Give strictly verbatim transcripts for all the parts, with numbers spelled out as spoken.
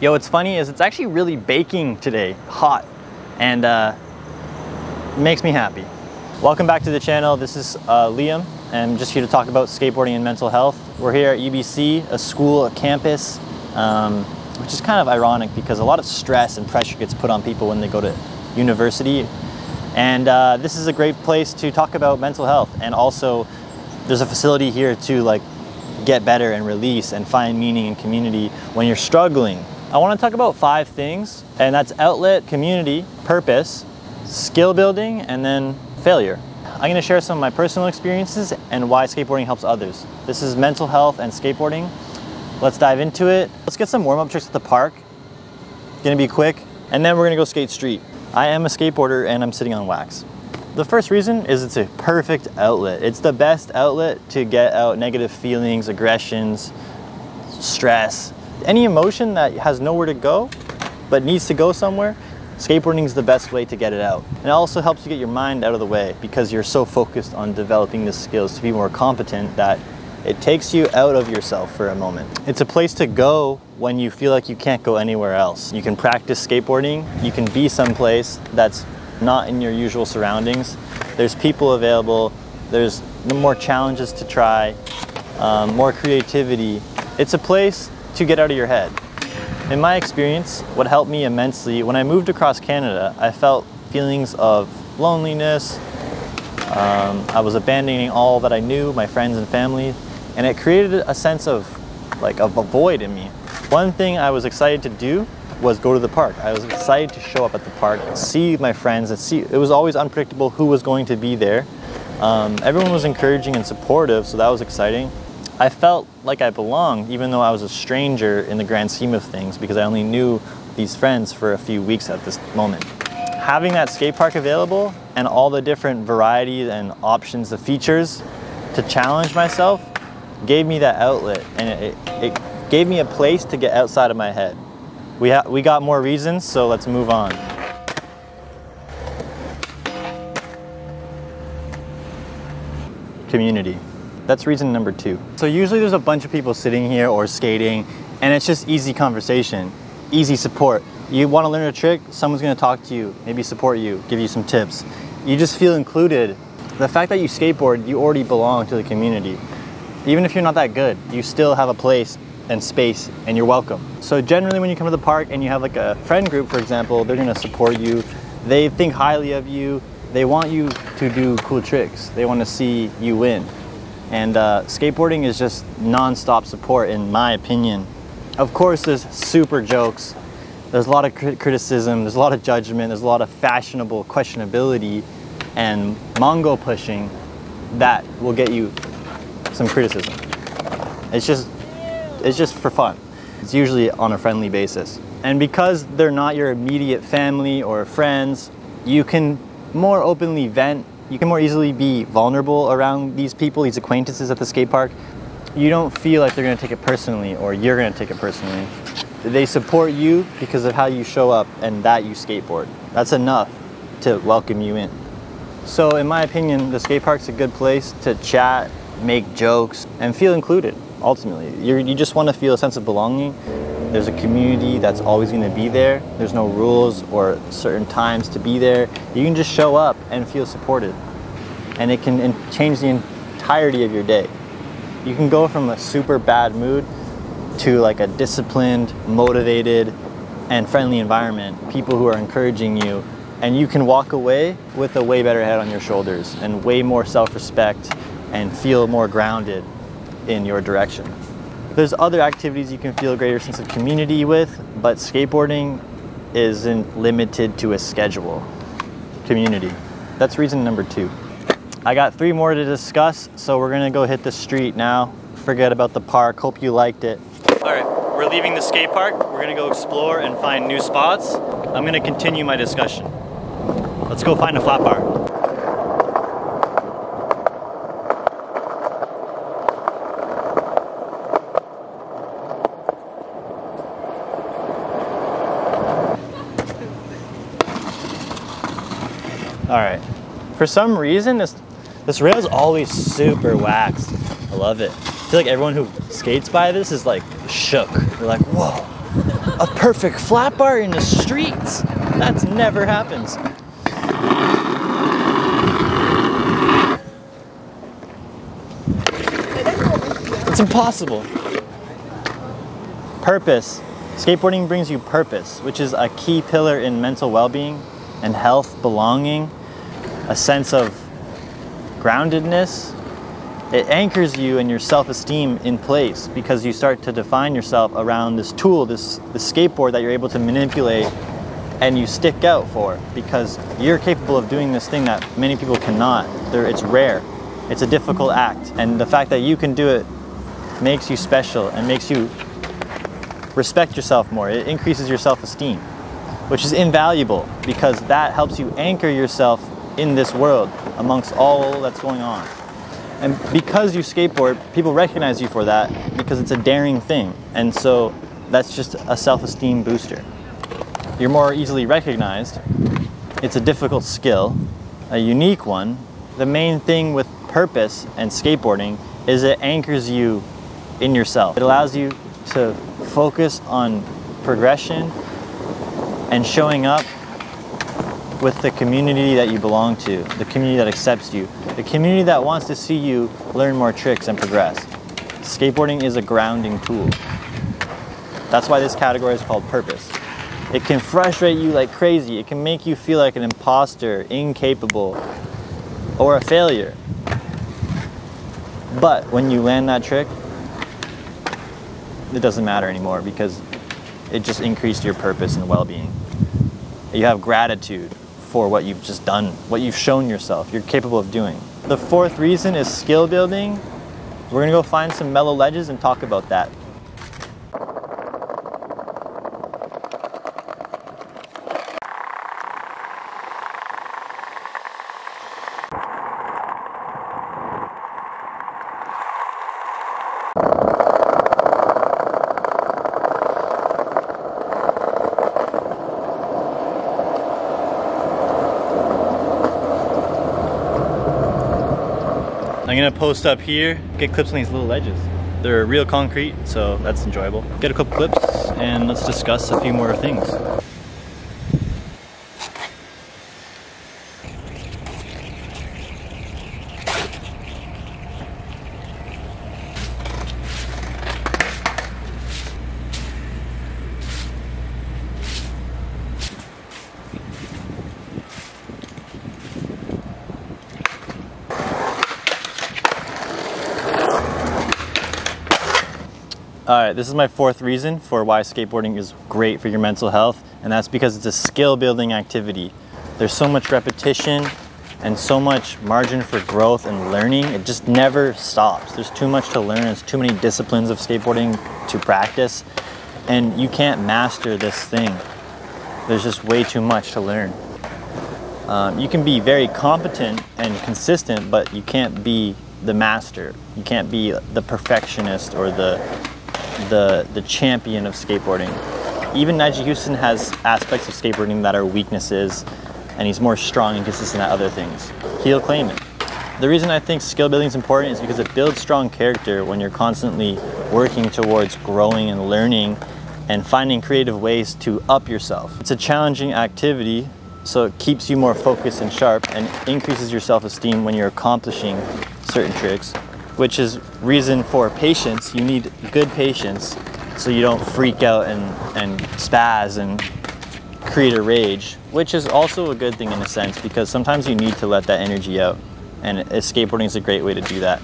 Yo, what's funny is it's actually really baking today, hot, and uh, it makes me happy. Welcome back to the channel. This is uh, Liam, and I'm just here to talk about skateboarding and mental health. We're here at U B C, a school, a campus, um, which is kind of ironic because a lot of stress and pressure gets put on people when they go to university. And uh, this is a great place to talk about mental health, and also there's a facility here to like get better and release and find meaning and community when you're struggling. I want to talk about five things, and that's outlet, community, purpose, skill building, and then failure. I'm going to share some of my personal experiences and why skateboarding helps others. This is mental health and skateboarding. Let's dive into it. Let's get some warm-up tricks at the park. Going to be quick, and then we're going to go skate street. I am a skateboarder and I'm sitting on wax. The first reason is it's a perfect outlet. It's the best outlet to get out negative feelings, aggressions, stress. Any emotion that has nowhere to go but needs to go somewhere, skateboarding is the best way to get it out. And it also helps you get your mind out of the way because you're so focused on developing the skills to be more competent that it takes you out of yourself for a moment. It's a place to go when you feel like you can't go anywhere else. You can practice skateboarding. You can be someplace that's not in your usual surroundings. There's people available. There's more challenges to try, um, more creativity. It's a place to get out of your head. In my experience, what helped me immensely, when I moved across Canada, I felt feelings of loneliness. Um, I was abandoning all that I knew, my friends and family, and it created a sense of like of a void in me. One thing I was excited to do was go to the park. I was excited to show up at the park, see my friends, and see, it was always unpredictable who was going to be there. Um, everyone was encouraging and supportive, so that was exciting. I felt like I belonged, even though I was a stranger in the grand scheme of things because I only knew these friends for a few weeks at this moment. Having that skate park available and all the different varieties and options, the features to challenge myself, gave me that outlet, and it, it, it gave me a place to get outside of my head. We, ha we got more reasons, so let's move on. Community. That's reason number two. So usually there's a bunch of people sitting here or skating, and it's just easy conversation, easy support. You want to learn a trick, someone's going to talk to you, maybe support you, give you some tips. You just feel included. The fact that you skateboard, you already belong to the community. Even if you're not that good, you still have a place and space, and you're welcome. So generally when you come to the park and you have like a friend group, for example, they're going to support you. They think highly of you. They want you to do cool tricks. They want to see you win. And uh, skateboarding is just non-stop support, in my opinion. Of course, there's super jokes. There's a lot of crit criticism. There's a lot of judgment. There's a lot of fashionable questionability and mongo pushing that will get you some criticism. It's just, it's just for fun. It's usually on a friendly basis. And because they're not your immediate family or friends, you can more openly vent. You can more easily be vulnerable around these people, these acquaintances at the skate park. You don't feel like they're gonna take it personally or you're gonna take it personally. They support you because of how you show up and that you skateboard. That's enough to welcome you in. So in my opinion, the skate park's a good place to chat, make jokes, and feel included, ultimately. You're, you just wanna feel a sense of belonging. There's a community that's always gonna be there. There's no rules or certain times to be there. You can just show up and feel supported. And it can change the entirety of your day. You can go from a super bad mood to like a disciplined, motivated, and friendly environment. People who are encouraging you. And you can walk away with a way better head on your shoulders and way more self-respect and feel more grounded in your direction. There's other activities you can feel a greater sense of community with, but skateboarding isn't limited to a schedule. Community. That's reason number two. I got three more to discuss, so we're gonna go hit the street now. Forget about the park. Hope you liked it. All right, we're leaving the skate park. We're gonna go explore and find new spots. I'm gonna continue my discussion. Let's go find a flat bar. All right, for some reason, this this rail is always super waxed. I love it. I feel like everyone who skates by this is like shook. They're like, whoa, a perfect flat bar in the streets. That never happens. It's impossible. Purpose. Skateboarding brings you purpose, which is a key pillar in mental well-being and health, belonging, a sense of groundedness. It anchors you and your self-esteem in place because you start to define yourself around this tool, this, this skateboard that you're able to manipulate, and you stick out for because you're capable of doing this thing that many people cannot. They're, it's rare. It's a difficult act. And the fact that you can do it makes you special and makes you respect yourself more. It increases your self-esteem, which is invaluable because that helps you anchor yourself in this world amongst all that's going on. And because you skateboard, people recognize you for that because it's a daring thing. And so that's just a self-esteem booster. You're more easily recognized. It's a difficult skill, a unique one. The main thing with purpose and skateboarding is it anchors you in yourself. It allows you to focus on progression and showing up with the community that you belong to, the community that accepts you, the community that wants to see you learn more tricks and progress. Skateboarding is a grounding tool. That's why this category is called purpose. It can frustrate you like crazy. It can make you feel like an imposter, incapable, or a failure. But when you land that trick, it doesn't matter anymore because it just increased your purpose and well-being. You have gratitude for what you've just done, what you've shown yourself you're capable of doing. The fourth reason is skill building. We're gonna go find some mellow ledges and talk about that. I'm gonna post up here, get clips on these little ledges. They're real concrete, so that's enjoyable. Get a couple clips and let's discuss a few more things. Alright, this is my fourth reason for why skateboarding is great for your mental health, and that's because it's a skill-building activity. There's so much repetition and so much margin for growth and learning. It just never stops. There's too much to learn. There's too many disciplines of skateboarding to practice, and you can't master this thing. There's just way too much to learn. Um, you can be very competent and consistent, but you can't be the master. You can't be the perfectionist or the The, the champion of skateboarding. Even Nyjah Houston has aspects of skateboarding that are weaknesses, and he's more strong and consistent at other things. He'll claim it. The reason I think skill building is important is because it builds strong character when you're constantly working towards growing and learning and finding creative ways to up yourself. It's a challenging activity, so it keeps you more focused and sharp and increases your self-esteem when you're accomplishing certain tricks, which is reason for patience. You need good patience so you don't freak out and, and spaz and create a rage, which is also a good thing in a sense because sometimes you need to let that energy out, and skateboarding is a great way to do that.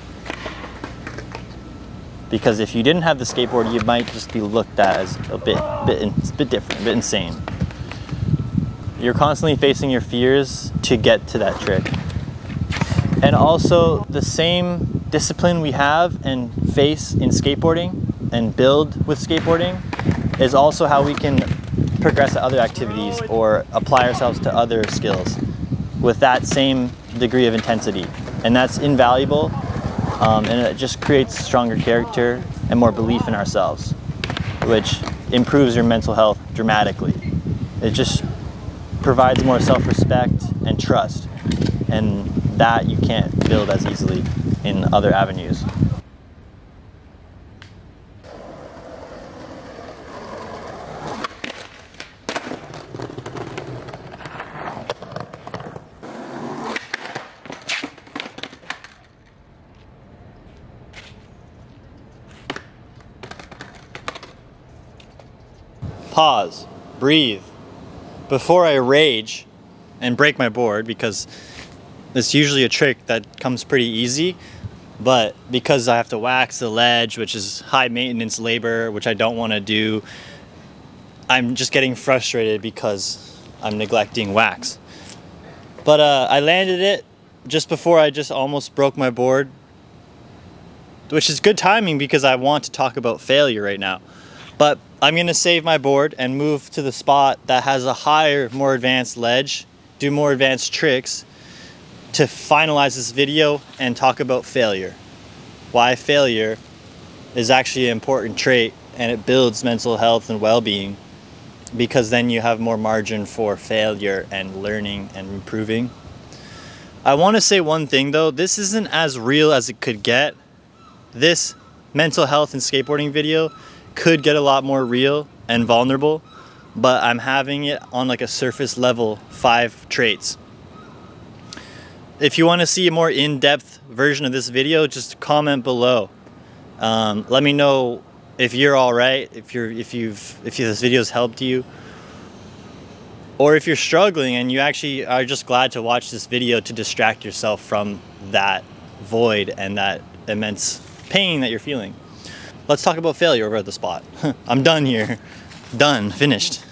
Because if you didn't have the skateboard, you might just be looked at as a bit, bit, a bit different, a bit insane. You're constantly facing your fears to get to that trick. And also the same discipline we have and face in skateboarding and build with skateboarding is also how we can progress at other activities or apply ourselves to other skills with that same degree of intensity. And that's invaluable, um, and it just creates stronger character and more belief in ourselves, which improves your mental health dramatically. It just provides more self-respect and trust, and that you can't build as easily in other avenues. pause, breathe, before I rage and break my board, because it's usually a trick that comes pretty easy, but because I have to wax the ledge, which is high maintenance labor, which I don't want to do, I'm just getting frustrated because I'm neglecting wax. But uh, I landed it just before I just almost broke my board, which is good timing because I want to talk about failure right now. But I'm going to save my board and move to the spot that has a higher, more advanced ledge, do more advanced tricks to finalize this video and talk about failure. Why failure is actually an important trait, and it builds mental health and well-being, because then you have more margin for failure and learning and improving. I want to say one thing though, this isn't as real as it could get. This mental health and skateboarding video could get a lot more real and vulnerable, but I'm having it on like a surface level, five traits. If you want to see a more in-depth version of this video, just comment below. Um, let me know if you're all right, if you're, if you've, if this video's helped you, or if you're struggling and you actually are just glad to watch this video to distract yourself from that void and that immense pain that you're feeling. Let's talk about failure over at the spot. I'm done here. Done. Finished.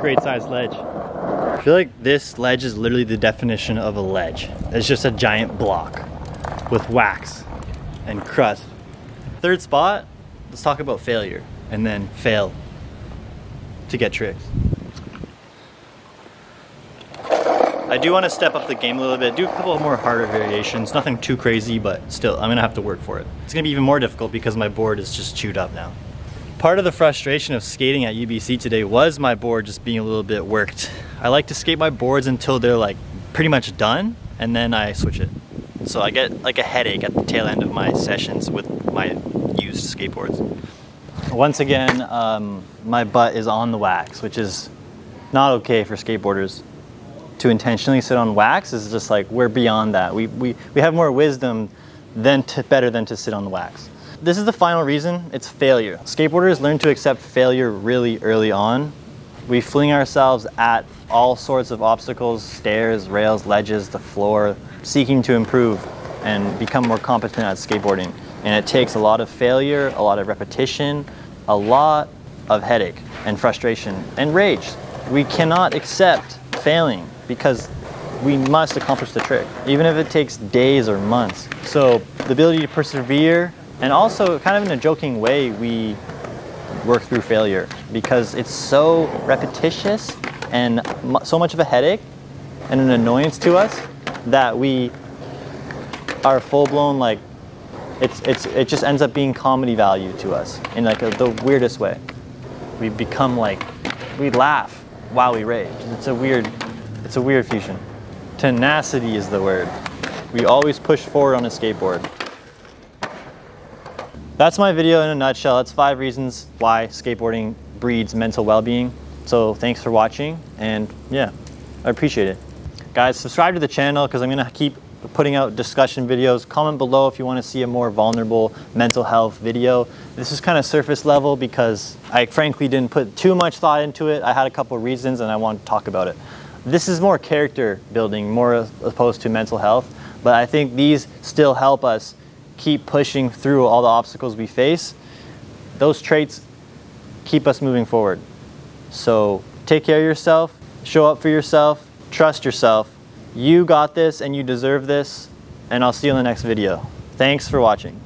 Great size ledge. I feel like this ledge is literally the definition of a ledge. It's just a giant block with wax and crust. Third spot, let's talk about failure and then fail to get tricks. I do want to step up the game a little bit, do a couple more harder variations, nothing too crazy, but still I'm gonna have to work for it. It's gonna be even more difficult because my board is just chewed up now. Part of the frustration of skating at U B C today was my board just being a little bit worked. I like to skate my boards until they're like pretty much done, and then I switch it. So I get like a headache at the tail end of my sessions with my used skateboards. Once again, um, my butt is on the wax, which is not okay for skateboarders. To intentionally sit on wax is just like, we're beyond that. We, we, we have more wisdom than to, better than to sit on the wax. This is the final reason, it's failure. Skateboarders learn to accept failure really early on. We fling ourselves at all sorts of obstacles, stairs, rails, ledges, the floor, seeking to improve and become more competent at skateboarding. And it takes a lot of failure, a lot of repetition, a lot of headache and frustration and rage. We cannot accept failing because we must accomplish the trick, even if it takes days or months. So the ability to persevere, and also, kind of in a joking way, we work through failure because it's so repetitious and so much of a headache and an annoyance to us that we are full-blown, like, it's, it's, it just ends up being comedy value to us in like a, the weirdest way. We become like, we laugh while we rage. It's a weird, it's a weird fusion. Tenacity is the word. We always push forward on a skateboard. That's my video in a nutshell. That's five reasons why skateboarding breeds mental well-being. So thanks for watching, and yeah, I appreciate it. Guys, subscribe to the channel because I'm gonna keep putting out discussion videos. Comment below if you wanna see a more vulnerable mental health video. This is kind of surface level because I frankly didn't put too much thought into it. I had a couple reasons and I wanted to talk about it. This is more character building, more as opposed to mental health, but I think these still help us keep pushing through all the obstacles we face. Those traits keep us moving forward. So take care of yourself, show up for yourself, trust yourself. You got this and you deserve this, and I'll see you in the next video. Thanks for watching.